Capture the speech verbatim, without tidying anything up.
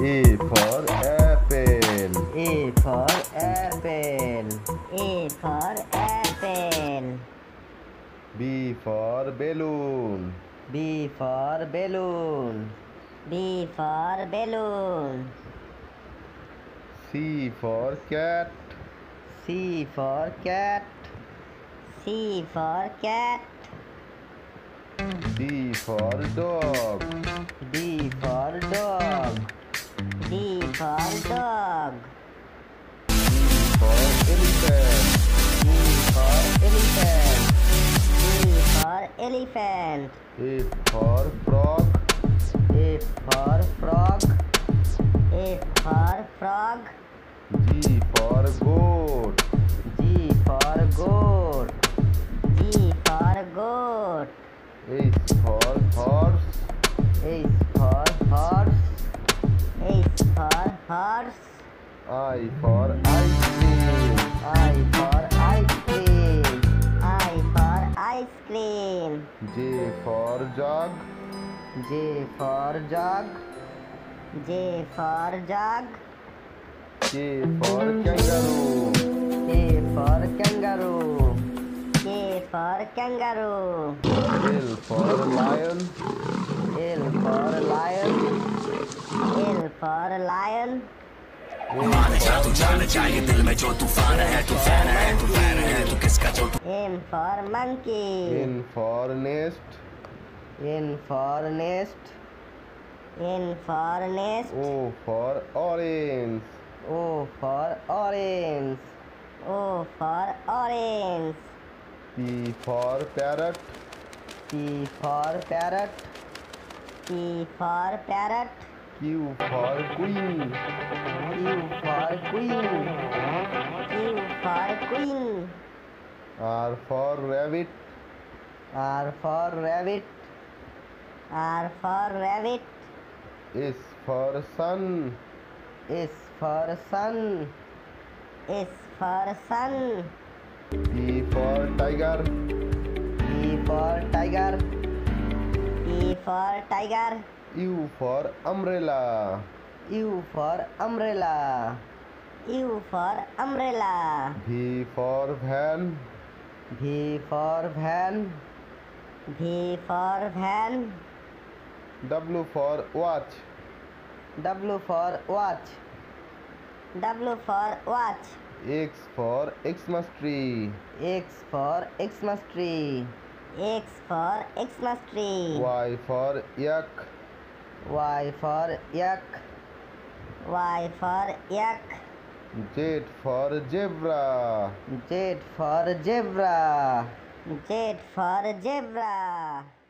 E for apple. E for apple. E for apple. B for balloon. B for balloon. B for balloon. C for cat. C for cat. C for cat. D for dog. D for dog. D for dog. E for elephant. E for elephant. E for elephant. F for frog. F for frog. F for frog. G for goat. G for goat. G for goat. H for horse. H for horse. H for horse. I for ice cream. I for ice cream. I for ice cream. J for jug. J for jug. J for jug. K for kangaroo. K for kangaroo. K for kangaroo. L for lion. L for lion. L for lion. M for monkey. N for nest. N for nest. N for nest. O for orange. O for orange. O for orange. P for parrot. P for parrot. P for parrot. Q for queen. Q for queen. Q for queen. R for rabbit. R for rabbit. R for rabbit. S for sun. S for sun. S for sun. T for tiger. T for tiger. T for tiger. U for umbrella. U for umbrella. U for umbrella. V for van. V for van. V for van. W for watch. W for watch. W for watch. X for Xmas tree. X for Xmas tree. X for Xmas tree. Y for yak. Y for yak. Y for yak. Z for zebra. Z for zebra. Z for zebra.